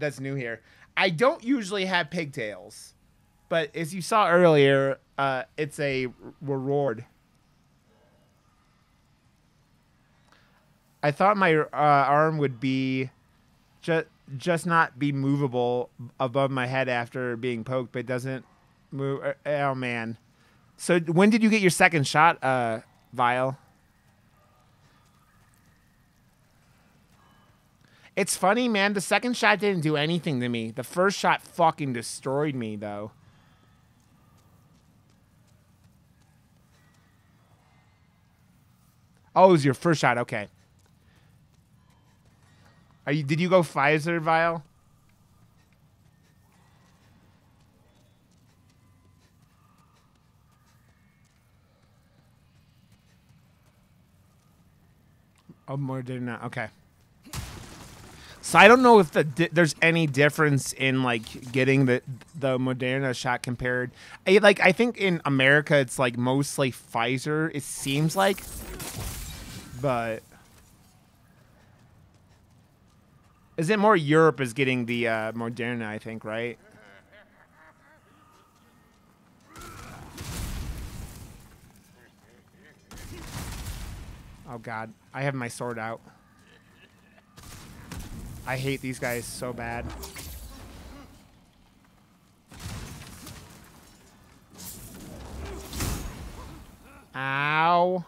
That's new here. I don't usually have pigtails, but as you saw earlier, it's a reward. I thought my arm would be just not be movable above my head after being poked, but it doesn't move. Oh man! So when did you get your second shot, Vile? It's funny, man. The second shot didn't do anything to me. The first shot fucking destroyed me, though. Oh, it was your first shot. Okay. Are you? Did you go Pfizer, Vile? Oh, Moderna. Okay. So I don't know if there's any difference in like getting the Moderna shot compared. I think in America it's like mostly Pfizer, it seems like, but is it more Europe is getting the Moderna? I think, right? Oh God, I have my sword out. I hate these guys so bad. Ow.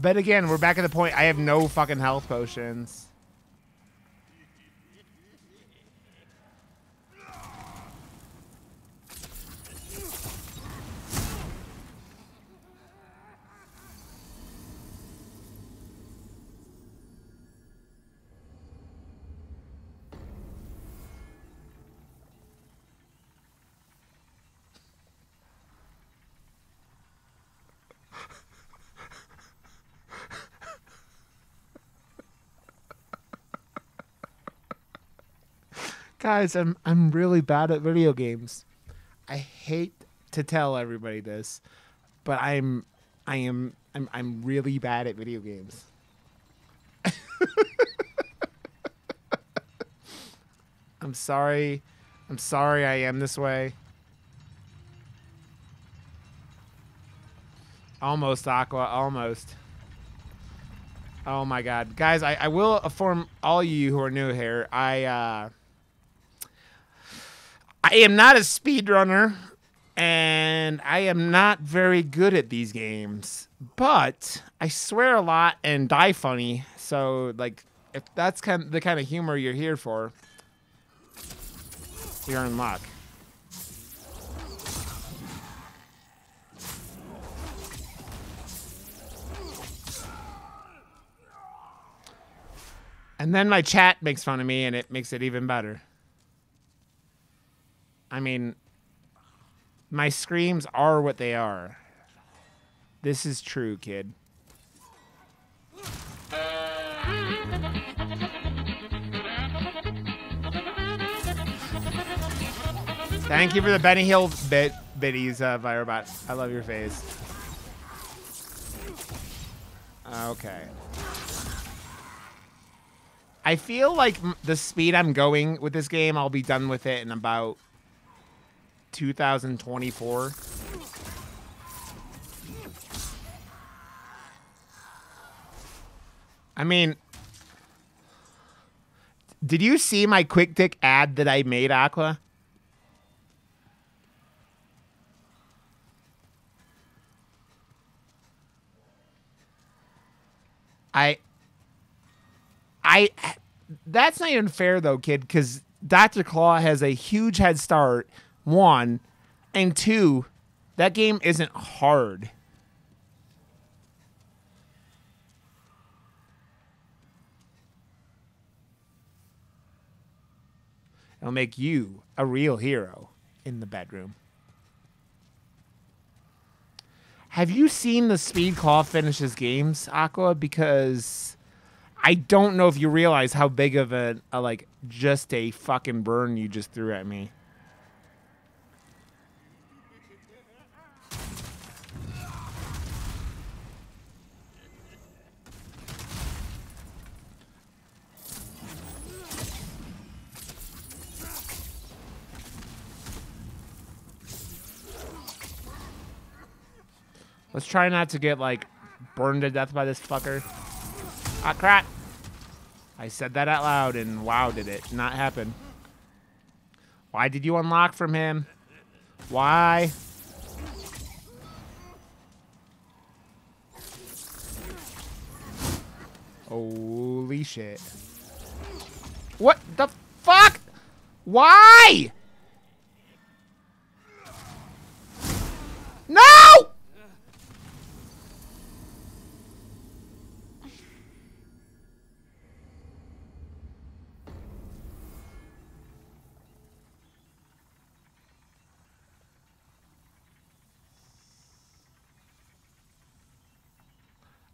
But again, we're back at the point. I have no fucking health potions. Guys, I'm really bad at video games. I hate to tell everybody this, but I'm really bad at video games. I'm sorry. I'm sorry I am this way. Almost, Aqua, almost. Oh my God. Guys, I will inform all you who are new here. I am not a speedrunner, and I am not very good at these games, but I swear a lot and die funny, so, like, if that's kind of the kind of humor you're here for, you're in luck. And then my chat makes fun of me, and it makes it even better. I mean, my screams are what they are. This is true, kid. Thank you for the Benny Hill biddies, Virobot. I love your face. Okay. I feel like the speed I'm going with this game, I'll be done with it in about 2024. I mean, did you see my quick dick ad that I made, Aqua? That's not even fair though, kid, because Dr. Claw has a huge head start. 1, and 2, that game isn't hard. It'll make you a real hero in the bedroom. Have you seen the speed Claw finishes games, Aqua? Because I don't know if you realize how big of a like just a fucking burn you just threw at me. Let's try not to get, like, burned to death by this fucker. Ah, crap. I said that out loud, and wow, did it not happen. Why did you unlock from him? Why? Holy shit. What the fuck? Why? No!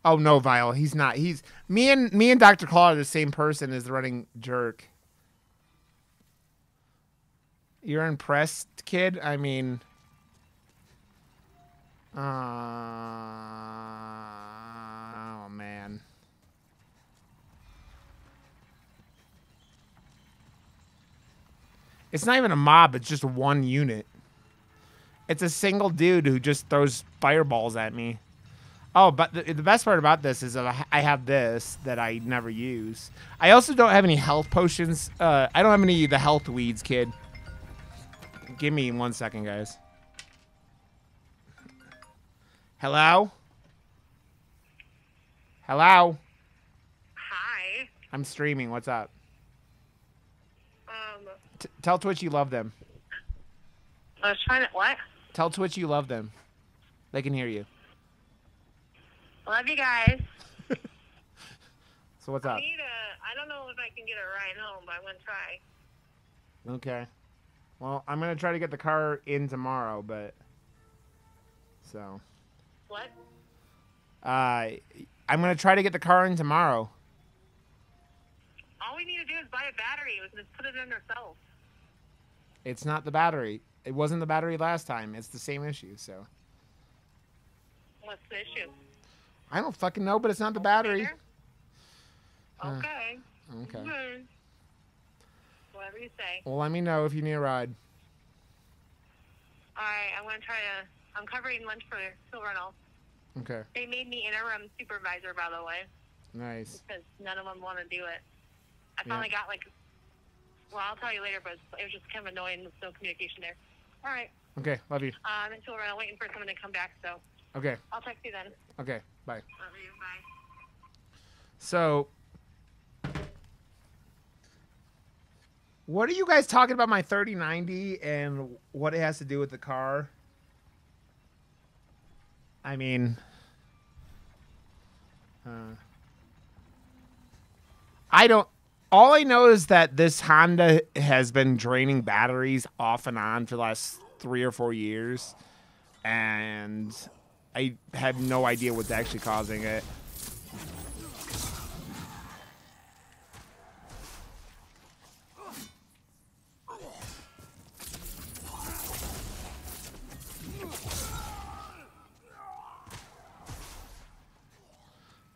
Oh no, Vile. He's not. He's me and Dr. Claw are the same person as the running jerk. You're impressed, kid? I mean, oh man. It's not even a mob, it's just one unit. It's a single dude who just throws fireballs at me. Oh, but the best part about this is that I have this that I never use. I also don't have any health potions. I don't have any of the health weeds, kid. Give me 1 second, guys. Hello? Hello? Hi. I'm streaming. What's up? Tell Twitch you love them. I was trying to... What? Tell Twitch you love them. They can hear you. Love you guys. So what's up? I don't know if I can get a ride home, but I'm going to try. Okay. Well, I'm going to try to get the car in tomorrow, but... So... What? I'm going to try to get the car in tomorrow. All we need to do is buy a battery. We can just put it in ourselves. It's not the battery. It wasn't the battery last time. It's the same issue, so... What's the issue? I don't fucking know, but it's not the battery. Okay. Okay. Whatever you say. Well, let me know if you need a ride. All right, I'm going to try to... I'm covering lunch for Phil Reynolds. Okay. They made me interim supervisor, by the way. Nice. Because none of them want to do it. I finally got, like... Well, I'll tell you later, but it was just kind of annoying. There's no communication there. All right. Okay, love you. I'm in Phil Reynolds waiting for someone to come back, so... Okay. I'll text you then. Okay, bye. Love you, bye. So... What are you guys talking about my 3090 and what it has to do with the car? I mean... I don't... All I know is that this Honda has been draining batteries off and on for the last 3 or 4 years. And I have no idea what's actually causing it.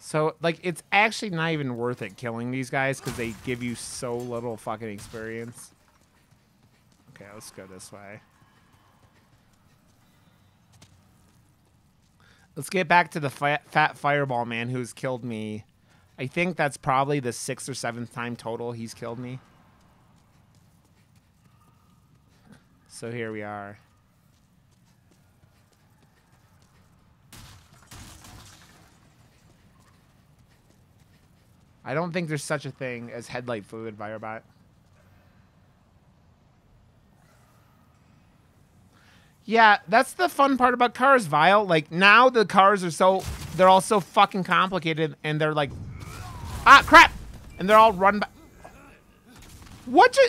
So, like, it's actually not even worth it killing these guys because they give you so little fucking experience. Okay, let's go this way. Let's get back to the fat fireball man who's killed me. I think that's probably the 6th or 7th time total he's killed me. So here we are. I don't think there's such a thing as headlight fluid, Virobot. Yeah, that's the fun part about cars, Vile. Like, now the cars are so... They're all so fucking complicated, and they're like... Ah, crap! And they're all run by... What you...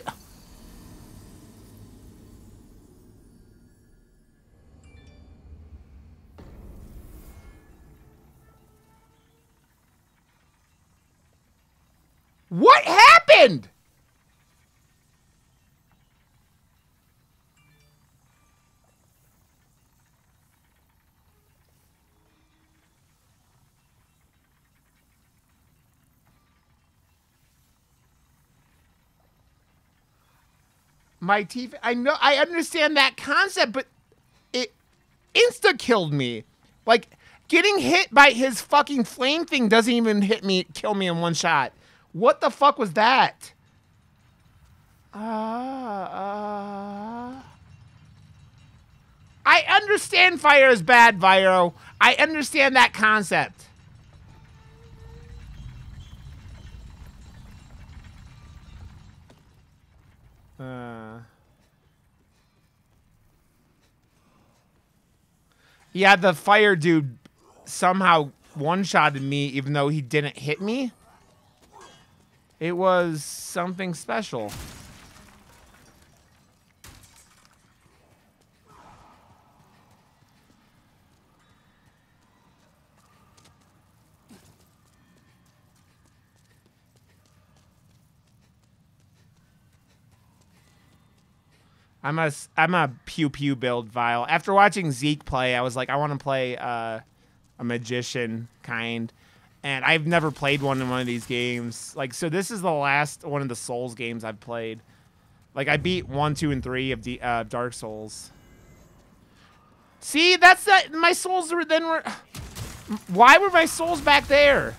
What happened? My teeth, I know, I understand that concept, but it insta-killed me. Like, Getting hit by his fucking flame thing doesn't even hit me, kill me in one shot. What the fuck was that? I understand fire is bad, Viro. I understand that concept. Yeah, the fire dude somehow one-shotted me even though he didn't hit me. It was something special. I'm a pew pew build, Vile. After watching Zeke play, I was like, I want to play a magician kind, and I've never played one in one of these games. Like, so this is the last one of the Souls games I've played. Like, I beat 1, 2, and 3 of the Dark Souls. See, that's that. My souls were then were. Why were my souls back there?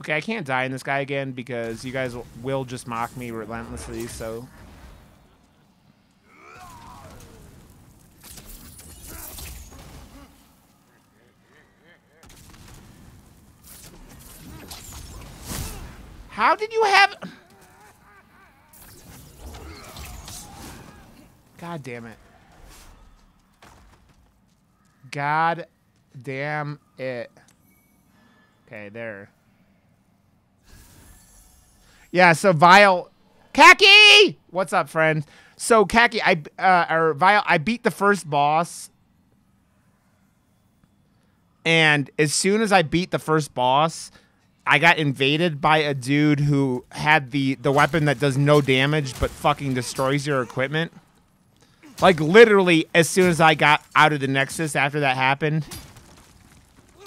Okay, I can't die in this guy again because you guys will just mock me relentlessly, so. How did you have... God damn it. God damn it. Okay, there. Yeah, so Vile, Khaki! What's up, friend? So Khaki, Vile, I beat the first boss. And as soon as I beat the first boss, I got invaded by a dude who had the weapon that does no damage but fucking destroys your equipment. Like, literally, as soon as I got out of the Nexus after that happened,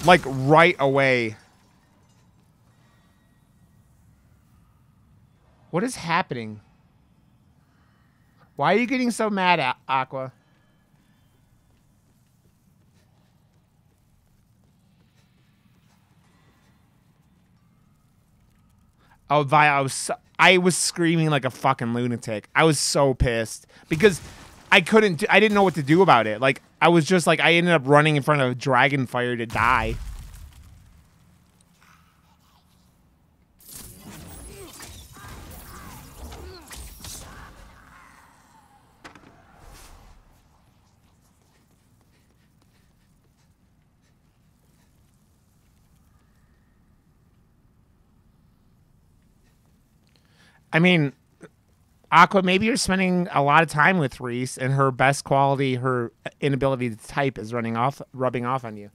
like, right away. What is happening? Why are you getting so mad at Aqua? Oh, Vile, I was screaming like a fucking lunatic. I was so pissed because I didn't know what to do about it. Like, I was just like, I ended up running in front of Dragonfire to die. I mean, Aqua, maybe you're spending a lot of time with Reese, and her best quality, her inability to type, is rubbing off on you.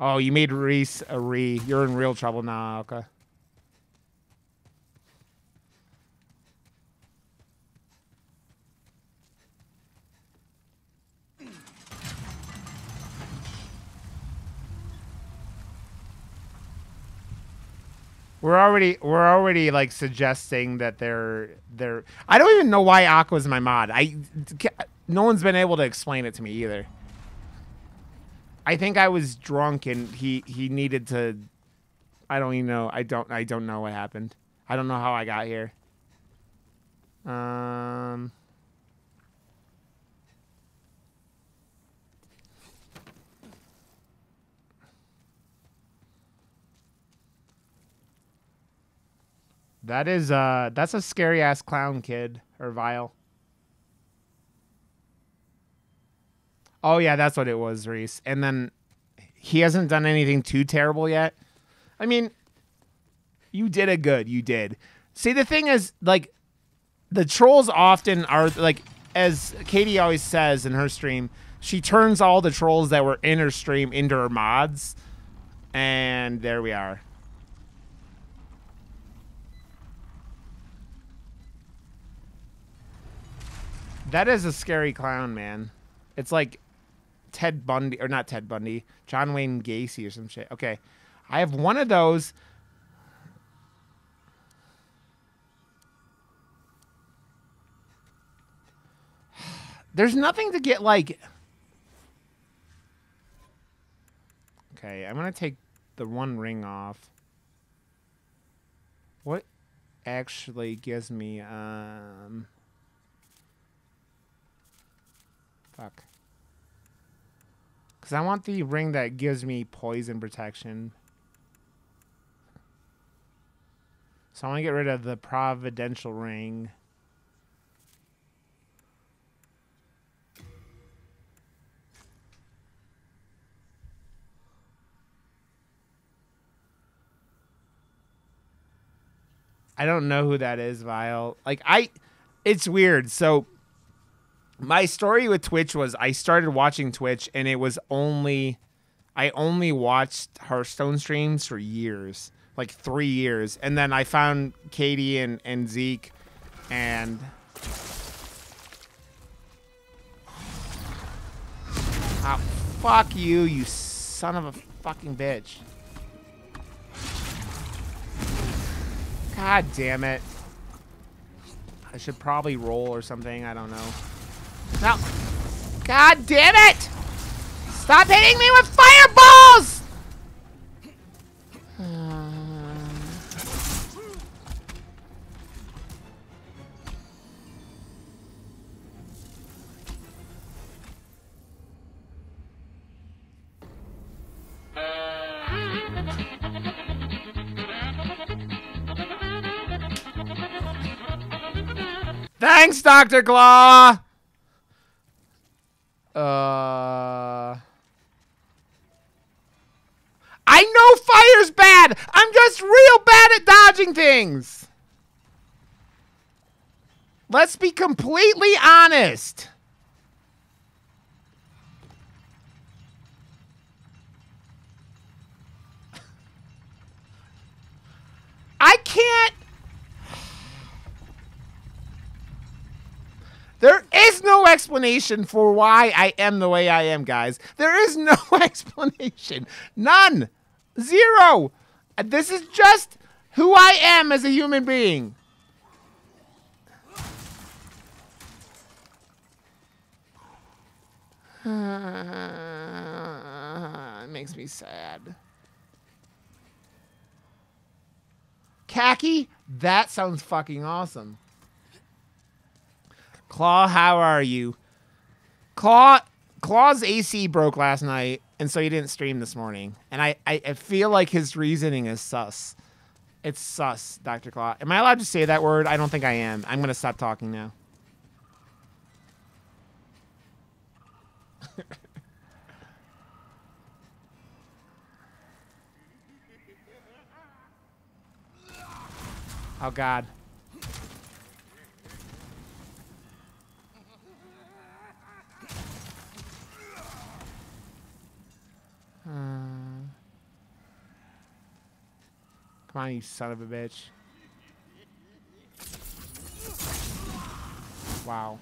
Oh, you made Reese a re. You're in real trouble now, Aqua. We're already like suggesting that they're. I don't even know why Aqua's my mod. No one's been able to explain it to me either. I think I was drunk and he needed to. I don't even know. I don't know what happened. I don't know how I got here. That is that's a scary ass clown, kid, or Vile. Oh yeah, that's what it was, Reese. And then he hasn't done anything too terrible yet. I mean, you did a good, you did. See, the thing is, like, the trolls often are like, as Katie always says in her stream, she turns all the trolls that were in her stream into her mods. And there we are. That is a scary clown, man. It's like Ted Bundy, or not Ted Bundy, John Wayne Gacy or some shit. Okay, I have one of those. There's nothing to get, like... Okay, I'm going to take the one ring off. What actually gives me, Fuck. Because I want the ring that gives me poison protection. So I want to get rid of the providential ring. I don't know who that is, Vile. Like, it's weird. So my story with Twitch was I started watching Twitch, and it was I only watched Hearthstone streams for years, like 3 years. And then I found Katie and Zeke, and oh, fuck you, you son of a fucking bitch. God damn it. I should probably roll or something. I don't know. No. God damn it! Stop hitting me with fireballs! Thanks, Dr. Claw! I know fire's bad! I'm just real bad at dodging things! Let's be completely honest! I can't... There is no explanation for why I am the way I am, guys. There is no explanation. None. Zero. This is just who I am as a human being. It makes me sad. Khaki? That sounds fucking awesome. Claw, how are you? Claw's AC broke last night, and so he didn't stream this morning. And I feel like his reasoning is sus. It's sus, Dr. Claw. Am I allowed to say that word? I don't think I am. I'm going to stop talking now. Oh, God. Come on, you son of a bitch. Wow.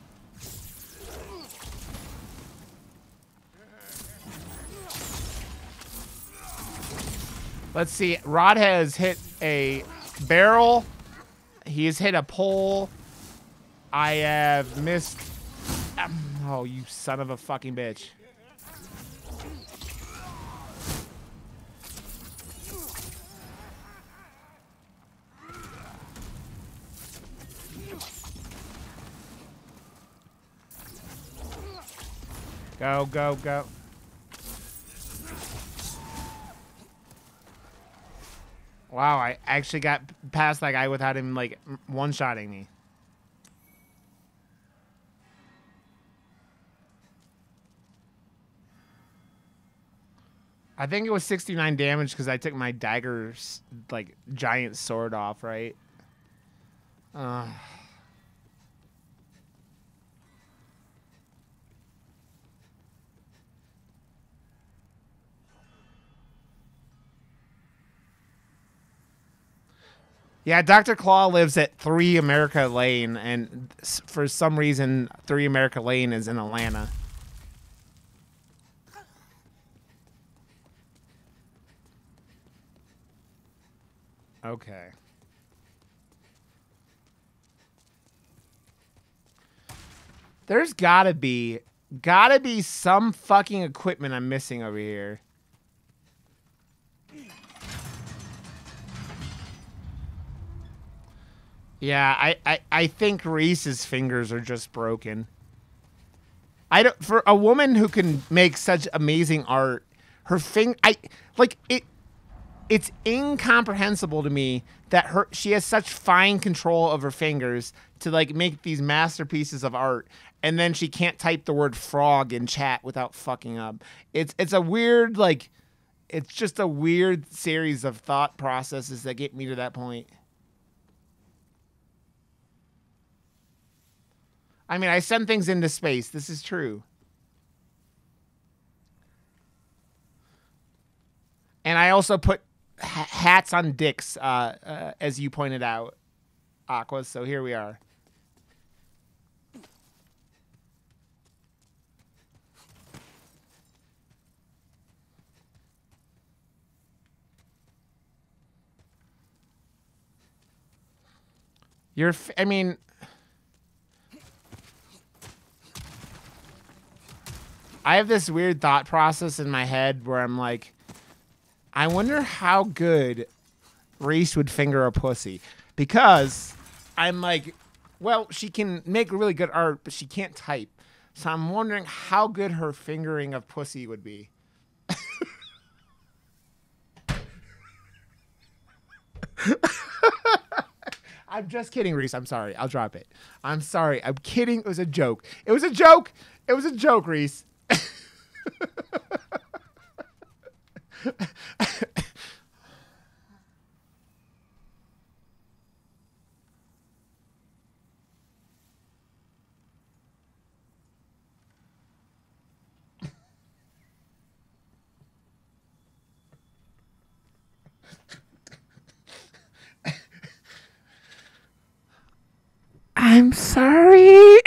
Let's see. Rod has hit a barrel. He has hit a pole. I have missed. Oh, you son of a fucking bitch. Go, go, go. Wow, I actually got past that guy without him, like, one-shotting me. I think it was 69 damage because I took my dagger's, like, giant sword off, right? Yeah, Dr. Claw lives at 3 America Lane, and for some reason, 3 America Lane is in Atlanta. Okay. There's gotta be some fucking equipment I'm missing over here. Yeah, I think Reese's fingers are just broken. I don't, for a woman who can make such amazing art, her thing, it's incomprehensible to me that she has such fine control of her fingers to like make these masterpieces of art, and then she can't type the word frog in chat without fucking up. It's a weird, like, it's just a weird series of thought processes that get me to that point. I mean, I send things into space. This is true. And I also put hats on dicks, as you pointed out, Aqua. So here we are. I mean... I have this weird thought process in my head where I'm like, I wonder how good Reese would finger a pussy, because I'm like, well, she can make really good art, but she can't type. So I'm wondering how good her fingering of pussy would be. I'm just kidding, Reese. I'm sorry. I'll drop it. I'm sorry. I'm kidding. It was a joke. It was a joke. It was a joke, Reese. I'm sorry.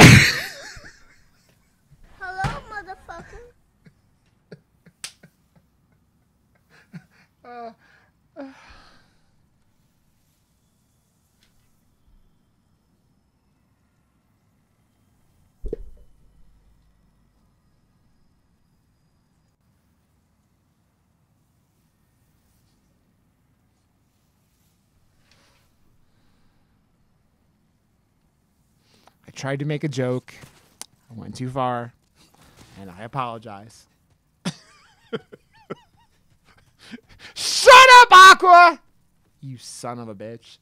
I tried to make a joke. I went too far, and I apologize. Shut up, Aqua! You son of a bitch.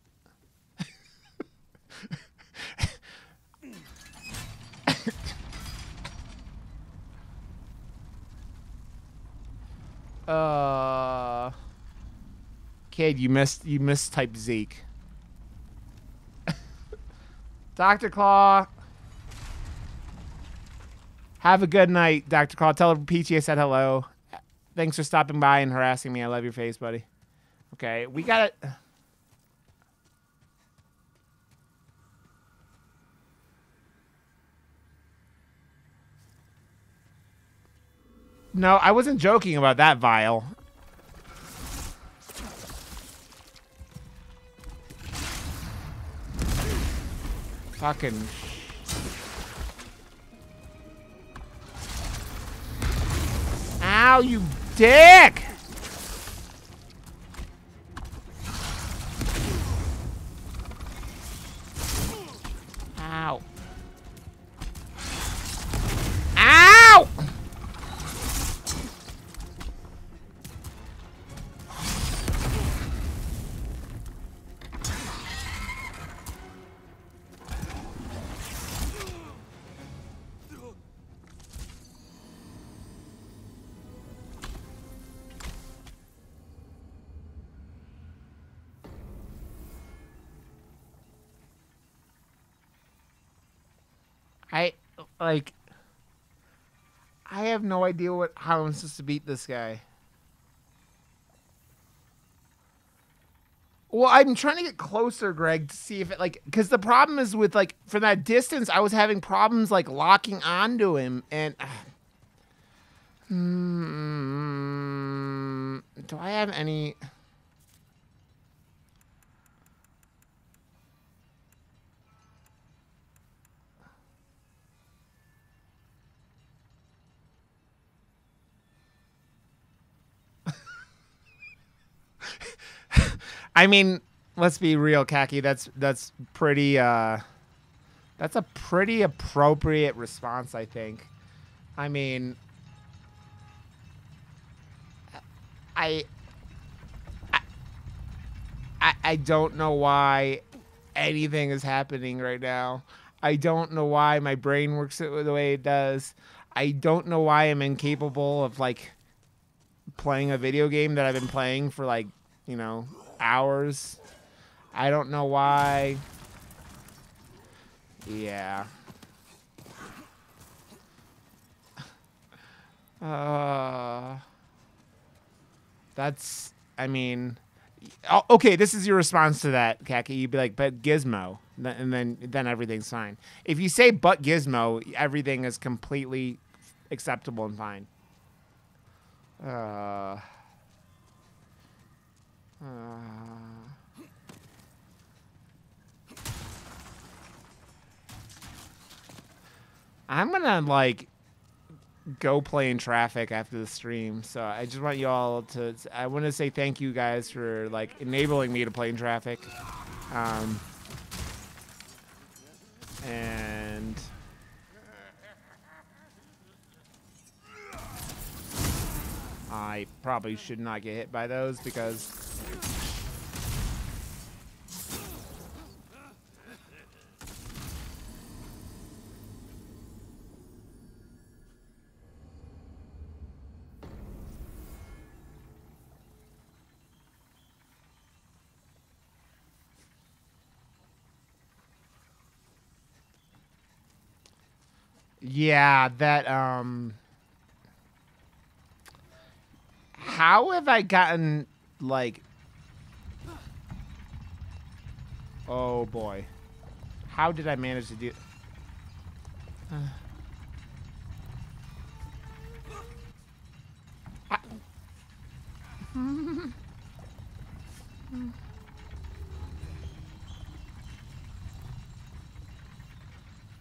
Kid, you mistyped Zeke. Dr. Claw. Have a good night, Dr. Claw. Tell Peachy I said hello. Thanks for stopping by and harassing me. I love your face, buddy. Okay, we got it. No, I wasn't joking about that, Vile. Fucking... Ow, you... dick! Ow. Ow! Like, I have no idea how I'm supposed to beat this guy. Well, I'm trying to get closer, Greg, to see if it, like, because the problem is with, like, from that distance, I was having problems, like, locking onto him, and... do I have any... I mean, let's be real, Khaki. That's pretty. That's a pretty appropriate response, I think. I mean, I don't know why anything is happening right now. I don't know why my brain works the way it does. I don't know why I'm incapable of, like, playing a video game that I've been playing for, like, you know, hours. I don't know why. Yeah. That's, I mean, oh, okay, this is your response to that, Khaki. You'd be like, but Gizmo, and then everything's fine. If you say, but Gizmo, everything is completely acceptable and fine. I'm gonna, like, go play in traffic after the stream. So I just want y'all to, I want to say thank you guys for, like, enabling me to play in traffic. And I probably should not get hit by those because yeah, that, how have I gotten, like, oh boy, how did I manage to do,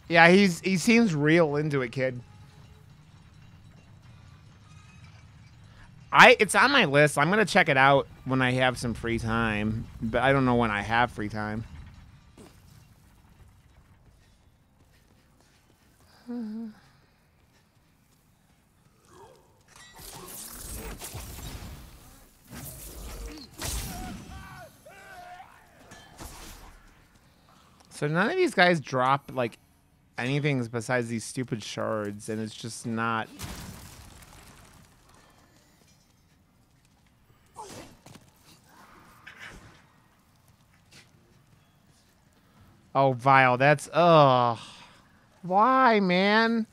yeah, he seems real into it, kid. It's on my list. I'm gonna check it out when I have some free time, but I don't know when I have free time. So none of these guys drop, like, anything besides these stupid shards, and it's just not. Oh, Vile, that's, ugh. Why, man?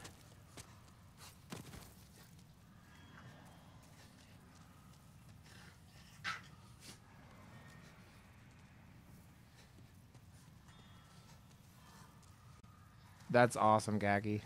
That's awesome, Gaggy.